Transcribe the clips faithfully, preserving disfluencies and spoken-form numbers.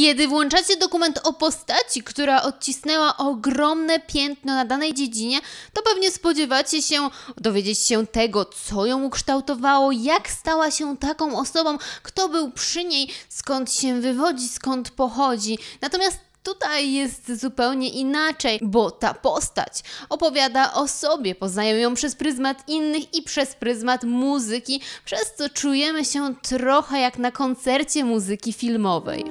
Kiedy włączacie dokument o postaci, która odcisnęła ogromne piętno na danej dziedzinie, to pewnie spodziewacie się dowiedzieć się tego, co ją ukształtowało, jak stała się taką osobą, kto był przy niej, skąd się wywodzi, skąd pochodzi. Natomiast tutaj jest zupełnie inaczej, bo ta postać opowiada o sobie, poznajemy ją przez pryzmat innych i przez pryzmat muzyki, przez co czujemy się trochę jak na koncercie muzyki filmowej.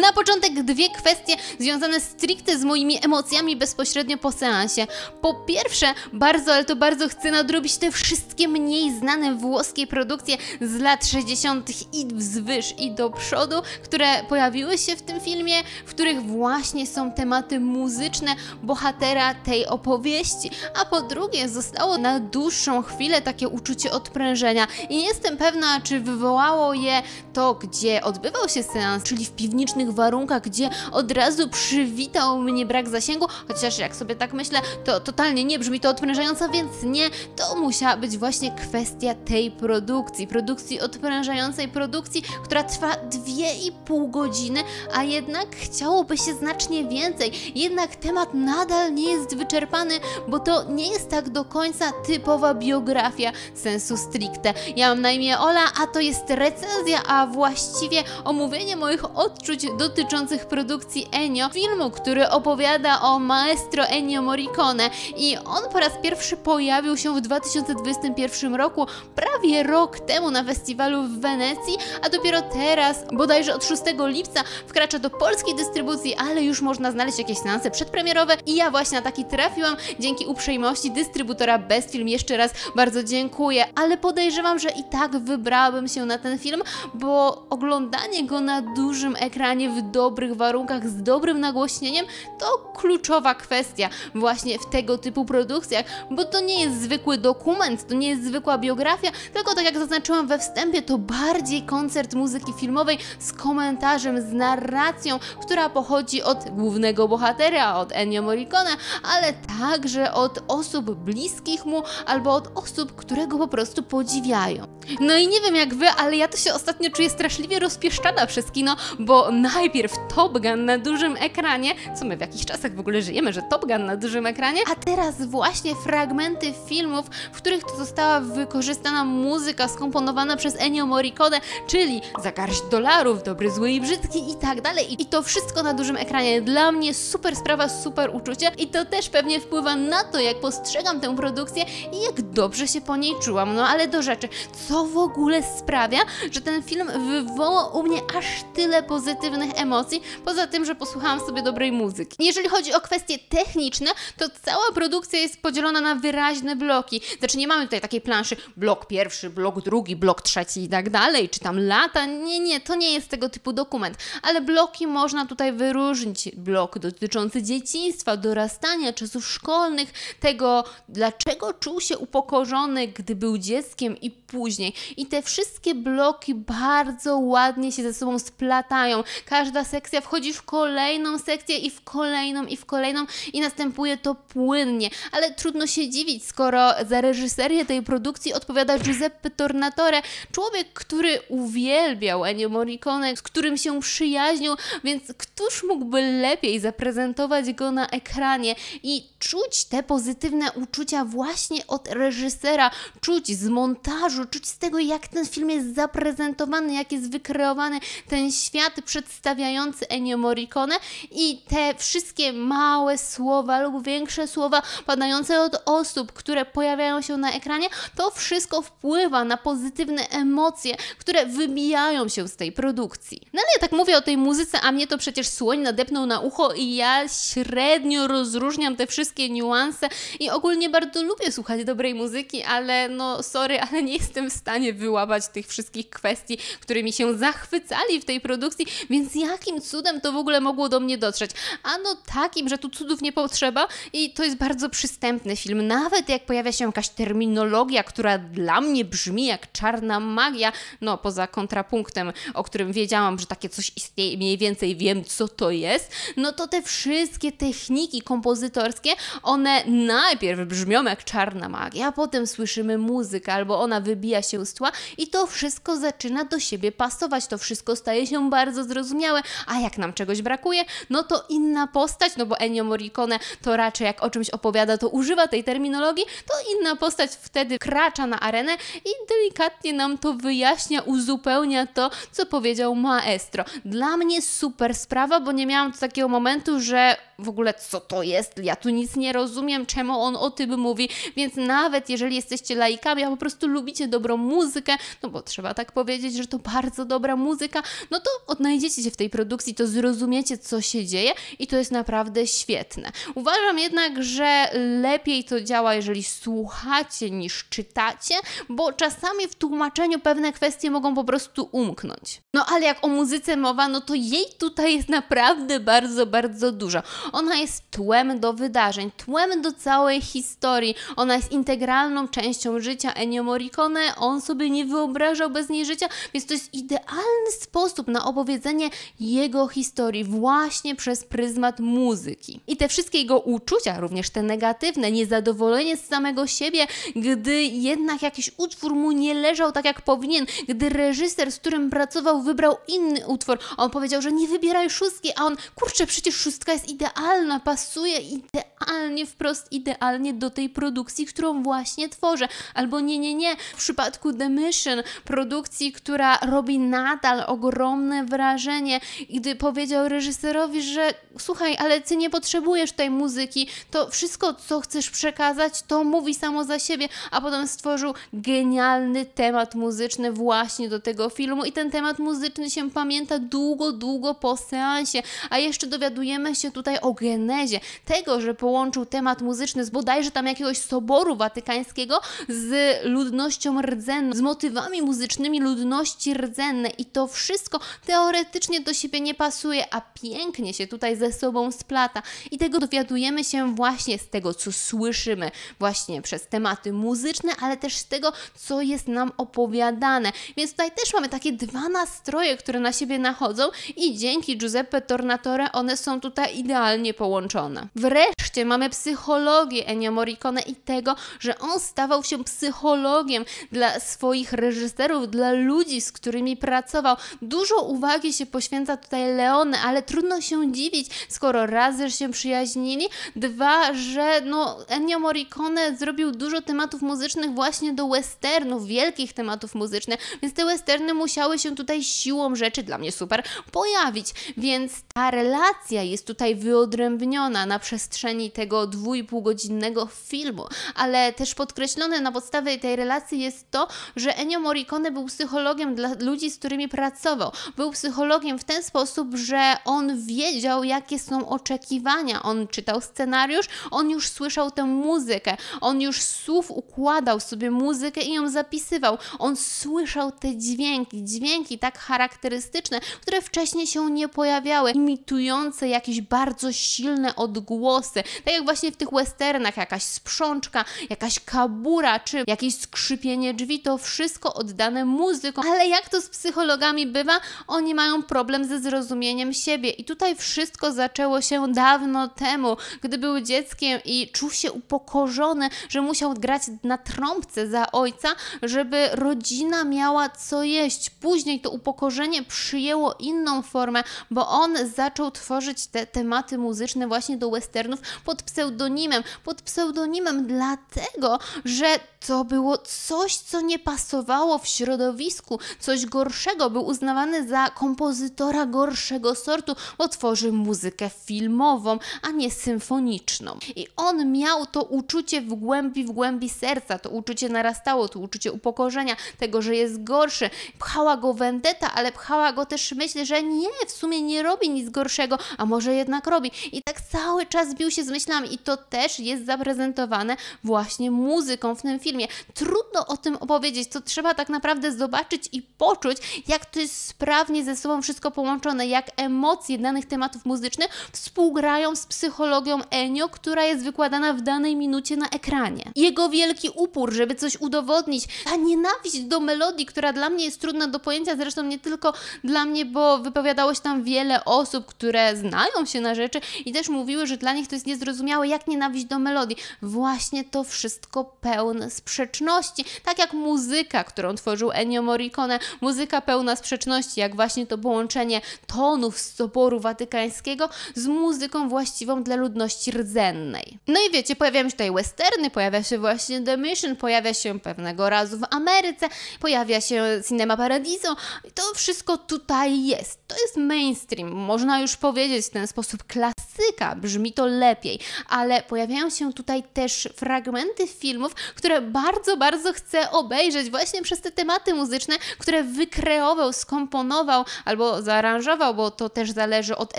Na początek dwie kwestie związane stricte z moimi emocjami bezpośrednio po seansie. Po pierwsze, bardzo, ale to bardzo chcę nadrobić te wszystkie mniej znane włoskie produkcje z lat sześćdziesiątych i wzwyż i do przodu, które pojawiły się w tym filmie, w których właśnie są tematy muzyczne bohatera tej opowieści. A po drugie, zostało na dłuższą chwilę takie uczucie odprężenia i nie jestem pewna, czy wywołało je to, gdzie odbywał się seans, czyli w piwnicznym warunkach, gdzie od razu przywitał mnie brak zasięgu, chociaż jak sobie tak myślę, to totalnie nie brzmi to odprężająco, więc nie, to musiała być właśnie kwestia tej produkcji, produkcji odprężającej, produkcji, która trwa dwie i pół godziny, a jednak chciałoby się znacznie więcej, jednak temat nadal nie jest wyczerpany, bo to nie jest tak do końca typowa biografia sensu stricte. Ja mam na imię Ola, a to jest recenzja, a właściwie omówienie moich odczuć dotyczących produkcji Ennio, filmu, który opowiada o maestro Ennio Morricone, i on po raz pierwszy pojawił się w dwa tysiące dwudziestym pierwszym roku, prawie rok temu na festiwalu w Wenecji, a dopiero teraz, bodajże od szóstego lipca, wkracza do polskiej dystrybucji, ale już można znaleźć jakieś seanse przedpremierowe i ja właśnie na taki trafiłam dzięki uprzejmości dystrybutora Bestfilm. Jeszcze raz bardzo dziękuję, ale podejrzewam, że i tak wybrałabym się na ten film, bo oglądanie go na dużym ekranie w dobrych warunkach, z dobrym nagłośnieniem, to kluczowa kwestia właśnie w tego typu produkcjach, bo to nie jest zwykły dokument, to nie jest zwykła biografia, tylko tak jak zaznaczyłam we wstępie, to bardziej koncert muzyki filmowej z komentarzem, z narracją, która pochodzi od głównego bohatera, od Ennio Morricone, ale także od osób bliskich mu, albo od osób, które go po prostu podziwiają. No i nie wiem jak wy, ale ja to się ostatnio czuję straszliwie rozpieszczana przez kino, bo najpierw Top Gun na dużym ekranie, co my w jakich czasach w ogóle żyjemy, że Top Gun na dużym ekranie, a teraz właśnie fragmenty filmów, w których to została wykorzystana muzyka skomponowana przez Ennio Morricone, czyli Za garść dolarów, Dobry, zły i brzydki i tak dalej. I to wszystko na dużym ekranie. Dla mnie super sprawa, super uczucie i to też pewnie wpływa na to, jak postrzegam tę produkcję i jak dobrze się po niej czułam. No ale do rzeczy, co w ogóle sprawia, że ten film wywołał u mnie aż tyle pozytywnych emocji, poza tym, że posłuchałam sobie dobrej muzyki. Jeżeli chodzi o kwestie techniczne, to cała produkcja jest podzielona na wyraźne bloki. Znaczy nie mamy tutaj takiej planszy blok pierwszy, blok drugi, blok trzeci i tak dalej, czy tam lata. Nie, nie, to nie jest tego typu dokument. Ale bloki można tutaj wyróżnić. Blok dotyczący dzieciństwa, dorastania, czasów szkolnych, tego, dlaczego czuł się upokorzony, gdy był dzieckiem i później. I te wszystkie bloki bardzo ładnie się ze sobą splatają. Każda sekcja wchodzi w kolejną sekcję i w kolejną i w kolejną i następuje to płynnie, ale trudno się dziwić, skoro za reżyserię tej produkcji odpowiada Giuseppe Tornatore, człowiek, który uwielbiał Ennio Morricone, z którym się przyjaźnił, więc któż mógłby lepiej zaprezentować go na ekranie i czuć te pozytywne uczucia właśnie od reżysera, czuć z montażu, czuć z tego, jak ten film jest zaprezentowany, jak jest wykreowany ten świat przedstawiający Ennio Morricone i te wszystkie małe słowa lub większe słowa padające od osób, które pojawiają się na ekranie, to wszystko wpływa na pozytywne emocje, które wybijają się z tej produkcji. No ale ja tak mówię o tej muzyce, a mnie to przecież słoń nadepnął na ucho i ja średnio rozróżniam te wszystkie niuanse i ogólnie bardzo lubię słuchać dobrej muzyki, ale no sorry, ale nie jest jestem w stanie wyłapać tych wszystkich kwestii, którymi się zachwycali w tej produkcji, więc jakim cudem to w ogóle mogło do mnie dotrzeć? Ano takim, że tu cudów nie potrzeba i to jest bardzo przystępny film. Nawet jak pojawia się jakaś terminologia, która dla mnie brzmi jak czarna magia, no poza kontrapunktem, o którym wiedziałam, że takie coś istnieje, mniej więcej wiem, co to jest, no to te wszystkie techniki kompozytorskie, one najpierw brzmią jak czarna magia, a potem słyszymy muzykę albo ona wybija się z tła i to wszystko zaczyna do siebie pasować, to wszystko staje się bardzo zrozumiałe, a jak nam czegoś brakuje, no to inna postać, no bo Ennio Morricone to raczej jak o czymś opowiada, to używa tej terminologii, to inna postać wtedy kracza na arenę i delikatnie nam to wyjaśnia, uzupełnia to, co powiedział maestro. Dla mnie super sprawa, bo nie miałam takiego momentu, że w ogóle co to jest, ja tu nic nie rozumiem, czemu on o tym mówi, więc nawet jeżeli jesteście laikami, a po prostu lubicie dobrą muzykę, no bo trzeba tak powiedzieć, że to bardzo dobra muzyka, no to odnajdziecie się w tej produkcji, to zrozumiecie, co się dzieje i to jest naprawdę świetne. Uważam jednak, że lepiej to działa, jeżeli słuchacie niż czytacie, bo czasami w tłumaczeniu pewne kwestie mogą po prostu umknąć. No ale jak o muzyce mowa, no to jej tutaj jest naprawdę bardzo, bardzo dużo. Ona jest tłem do wydarzeń, tłem do całej historii, ona jest integralną częścią życia Ennio Morricone, on sobie nie wyobrażał bez niej życia, więc to jest idealny sposób na opowiedzenie jego historii właśnie przez pryzmat muzyki. I te wszystkie jego uczucia, również te negatywne, niezadowolenie z samego siebie, gdy jednak jakiś utwór mu nie leżał tak jak powinien, gdy reżyser, z którym pracował, wybrał inny utwór, on powiedział, że nie wybieraj szóstki, a on, kurczę, przecież szóstka jest idealna, pasuje idealnie, wprost idealnie do tej produkcji, którą właśnie tworzę. Albo nie, nie, nie, w przypadku The Mission, produkcji, która robi nadal ogromne wrażenie, gdy powiedział reżyserowi, że słuchaj, ale ty nie potrzebujesz tej muzyki, to wszystko, co chcesz przekazać, to mówi samo za siebie, a potem stworzył genialny temat muzyczny właśnie do tego filmu i ten temat muzyczny się pamięta długo, długo po seansie, a jeszcze dowiadujemy się tutaj o genezie tego, że połączył temat muzyczny z bodajże tam jakiegoś soboru watykańskiego z ludnością rdzenną, z motywami muzycznymi ludności rdzennej i to wszystko teoretycznie do siebie nie pasuje, a pięknie się tutaj ze sobą splata i tego dowiadujemy się właśnie z tego, co słyszymy właśnie przez tematy muzyczne, ale też z tego, co jest nam opowiadane, więc tutaj też mamy takie dwa nastroje, które na siebie nachodzą i dzięki Giuseppe Tornatore one są tutaj idealnie połączone. Wreszcie mamy psychologię Ennio Morricone i tego, że on stawał się psychologiem dla swoich reżyserów, dla ludzi, z którymi pracował. Dużo uwagi się poświęca tutaj Leone, ale trudno się dziwić, skoro raz, że się przyjaźnili, dwa, że no, Ennio Morricone zrobił dużo tematów muzycznych właśnie do westernów, wielkich tematów muzycznych, więc te westerny musiały się tutaj siłą rzeczy, dla mnie super, pojawić, więc ta relacja jest tutaj wyodrębniona na przestrzeni tego dwóch i pół godzinnego filmu, ale też podkreślone na podstawie tej relacji jest to, że Ennio Morricone był psychologiem dla ludzi, z którymi pracował. Był psychologiem w ten sposób, że on wiedział, jakie są oczekiwania. On czytał scenariusz, on już słyszał tę muzykę, on już z słów układał sobie muzykę i ją zapisywał. On słyszał te dźwięki, dźwięki tak charakterystyczne, które wcześniej się nie pojawiały, imitujące jakieś bardzo silne odgłosy. Tak jak właśnie w tych westernach, jakaś sprzączka, jakaś kabura, czy jakieś skrzypienie drzwi, to wszystko oddane muzyką. Ale jak to z psychologami bywa, oni mają problem ze zrozumieniem siebie i tutaj wszystko zaczęło się dawno temu, gdy był dzieckiem i czuł się upokorzony, że musiał grać na trąbce za ojca, żeby rodzina miała co jeść. Później to upokorzenie przyjęło inną formę, bo on zaczął tworzyć te tematy muzyczne właśnie do westernów pod pseudonimem, pod pseudonimem dlatego, że to było coś, co nie pasowało w środowisku, coś gorszego. Był uznawany za kompozytora gorszego sortu, bo tworzy muzykę filmową, a nie symfoniczną. I on miał to uczucie w głębi, w głębi serca. To uczucie narastało, to uczucie upokorzenia, tego, że jest gorszy. Pchała go wendeta, ale pchała go też myśl, że nie, w sumie nie robi nic gorszego, a może jednak robi. I tak cały czas bił się z myślami i to też jest zaprezentowane właśnie muzyką w tym filmie. Trudno o tym opowiedzieć, to trzeba tak naprawdę zobaczyć i poczuć, jak to jest sprawnie ze sobą wszystko połączone, jak emocje danych tematów muzycznych współgrają z psychologią Ennio, która jest wykładana w danej minucie na ekranie. Jego wielki upór, żeby coś udowodnić, ta nienawiść do melodii, która dla mnie jest trudna do pojęcia, zresztą nie tylko dla mnie, bo wypowiadało się tam wiele osób, które znają się na rzeczy i też mówiły, że dla nich to jest niezrozumiałe, jak nienawiść do melodii. Właśnie to wszystko pełne sprzeczności, tak jak muzyka, którą tworzył Ennio Morricone, muzyka pełna sprzeczności, jak właśnie to połączenie tonów z Soboru Watykańskiego z muzyką właściwą dla ludności rdzennej. No i wiecie, pojawiają się tutaj westerny, pojawia się właśnie The Mission, pojawia się pewnego razu w Ameryce, pojawia się Cinema Paradiso, to wszystko tutaj jest. To jest mainstream, można już powiedzieć w ten sposób, klasyka, brzmi to lepiej, ale pojawiają się tutaj też fragmenty filmów, które bardzo, bardzo chcę obejrzeć właśnie przez te tematy muzyczne, które wykreował, skomponował albo zaaranżował, bo to też zależy od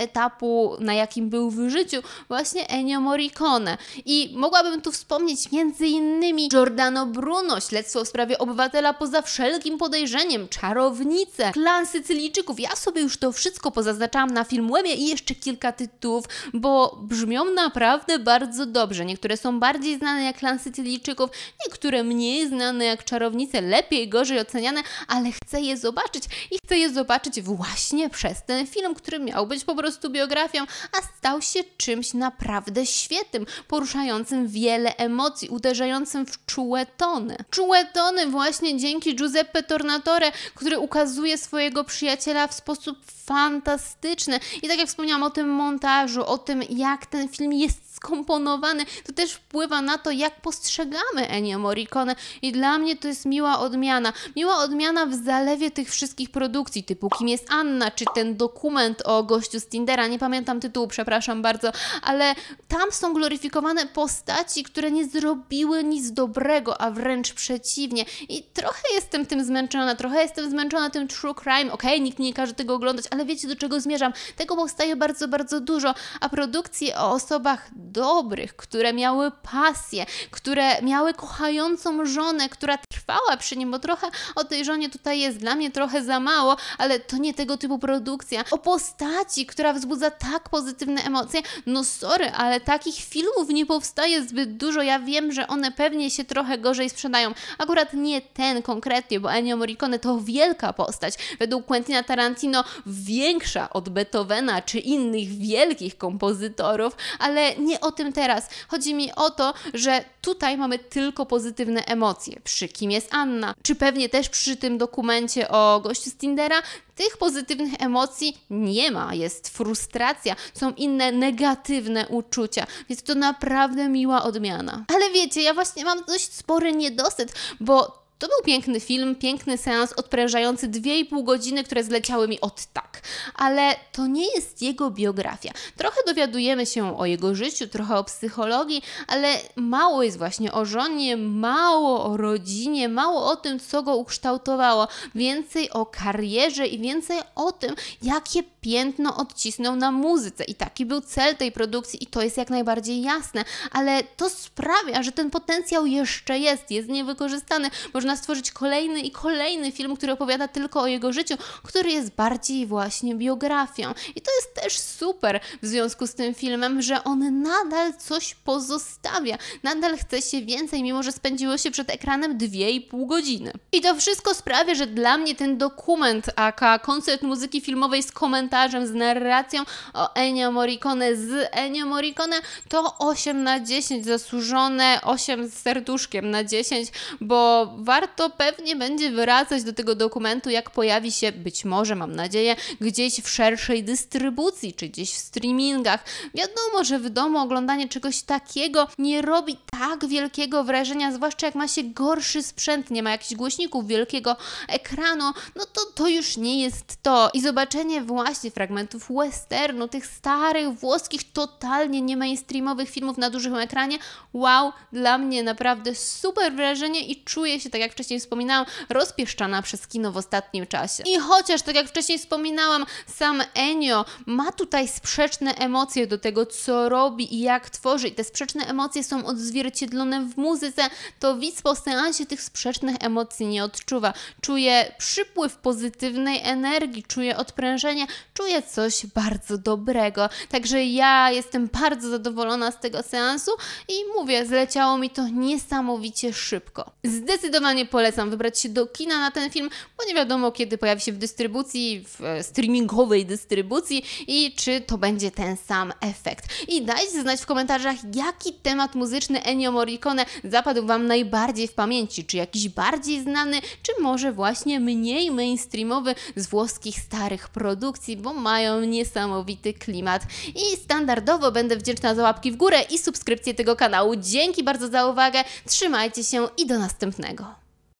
etapu, na jakim był w życiu, właśnie Ennio Morricone. I mogłabym tu wspomnieć między innymi Giordano Bruno, Śledztwo w sprawie obywatela poza wszelkim podejrzeniem, Czarownice, Klan Sycylijczyków. Ja sobie już to wszystko pozaznaczałam na Filmwebie i jeszcze kilka tytułów, bo brzmią naprawdę bardzo dobrze. Niektóre są bardziej znane jak Klan Sycylijczyków, niektóre mniej znane jak Czarownice, lepiej, gorzej oceniane, ale chcę je zobaczyć i chcę je zobaczyć właśnie przez ten film, który miał być po prostu biografią, a stał się czymś naprawdę świetnym, poruszającym wiele emocji, uderzającym w czułe tony. Czułe tony właśnie dzięki Giuseppe Tornatore, który ukazuje swojego przyjaciela w sposób fantastyczny. I tak jak wspomniałam o tym montażu, o tym, jak ten film jest skomponowany, to też wpływa na to, jak postrzegamy Ennio Morricone i dla mnie to jest miła odmiana. Miła odmiana w zalewie tych wszystkich produkcji, typu Kim jest Anna, czy ten dokument o gościu z Tindera, nie pamiętam tytułu, przepraszam bardzo, ale tam są gloryfikowane postaci, które nie zrobiły nic dobrego, a wręcz przeciwnie. I trochę jestem tym zmęczona, trochę jestem zmęczona tym true crime. Okej, okay, nikt nie każe tego oglądać, ale wiecie, do czego zmierzam. Tego powstaje bardzo, bardzo dużo, a produkcje o osobach dobrych, które miały pasję, które miały kochającą żonę, która trwała przy nim, bo trochę o tej żonie tutaj jest dla mnie trochę za mało, ale to nie tego typu produkcja. O postaci, która wzbudza tak pozytywne emocje, no sorry, ale takich filmów nie powstaje zbyt dużo. Ja wiem, że one pewnie się trochę gorzej sprzedają. Akurat nie ten konkretnie, bo Ennio Morricone to wielka postać. Według Quentina Tarantino większa od Beethovena czy innych wielkich kompozytorów, ale nie o tym teraz. Chodzi mi o to, że tutaj mamy tylko pozytywne emocje. Przy Kim jest Anna, czy pewnie też przy tym dokumencie o gościu z Tindera, tych pozytywnych emocji nie ma. Jest frustracja, są inne negatywne uczucia, więc to naprawdę miła odmiana. Ale wiecie, ja właśnie mam dość spory niedosyt, bo to był piękny film, piękny seans odprężający dwie i pół godziny, które zleciały mi od tak. Ale to nie jest jego biografia. Trochę dowiadujemy się o jego życiu, trochę o psychologii, ale mało jest właśnie o żonie, mało o rodzinie, mało o tym, co go ukształtowało. Więcej o karierze i więcej o tym, jakie piętno odcisnął na muzyce. I taki był cel tej produkcji i to jest jak najbardziej jasne. Ale to sprawia, że ten potencjał jeszcze jest, jest niewykorzystany. Można stworzyć kolejny i kolejny film, który opowiada tylko o jego życiu, który jest bardziej właśnie biografią. I to jest też super w związku z tym filmem, że on nadal coś pozostawia. Nadal chce się więcej, mimo że spędziło się przed ekranem dwie i pół godziny. I to wszystko sprawia, że dla mnie ten dokument, aka koncert muzyki filmowej z komentarzem, z narracją o Ennio Morricone, z Ennio Morricone, to osiem na dziesięć, zasłużone osiem z serduszkiem na dziesięć, bo warto pewnie będzie wracać do tego dokumentu, jak pojawi się, być może, mam nadzieję, gdzieś w szerszej dystrybucji, czy gdzieś w streamingach. Wiadomo, że w domu oglądanie czegoś takiego nie robi tak wielkiego wrażenia, zwłaszcza jak ma się gorszy sprzęt, nie ma jakichś głośników, wielkiego ekranu, no to to już nie jest to. I zobaczenie właśnie piętnaście fragmentów westernu, tych starych, włoskich, totalnie nie mainstreamowych filmów na dużym ekranie. Wow, dla mnie naprawdę super wrażenie i czuję się, tak jak wcześniej wspominałam, rozpieszczana przez kino w ostatnim czasie. I chociaż, tak jak wcześniej wspominałam, sam Ennio ma tutaj sprzeczne emocje do tego, co robi i jak tworzy, i te sprzeczne emocje są odzwierciedlone w muzyce, to widz po seansie tych sprzecznych emocji nie odczuwa. Czuje przypływ pozytywnej energii, czuje odprężenie, czuje coś bardzo dobrego. Także ja jestem bardzo zadowolona z tego seansu i mówię, zleciało mi to niesamowicie szybko. Zdecydowanie polecam wybrać się do kina na ten film, bo nie wiadomo, kiedy pojawi się w dystrybucji, w streamingowej dystrybucji i czy to będzie ten sam efekt. I dajcie znać w komentarzach, jaki temat muzyczny Ennio Morricone zapadł Wam najbardziej w pamięci, czy jakiś bardziej znany, czy może właśnie mniej mainstreamowy z włoskich starych produkcji, bo mają niesamowity klimat. I standardowo będę wdzięczna za łapki w górę i subskrypcję tego kanału. Dzięki bardzo za uwagę, trzymajcie się i do następnego.